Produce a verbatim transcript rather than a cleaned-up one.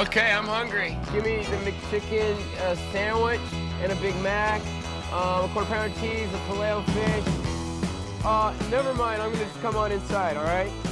Okay, I'm hungry. Give me the McChicken uh, sandwich and a Big Mac, um, a quarter pounder cheese, a filet-o-fish. Uh, never mind, I'm gonna just come on inside, all right?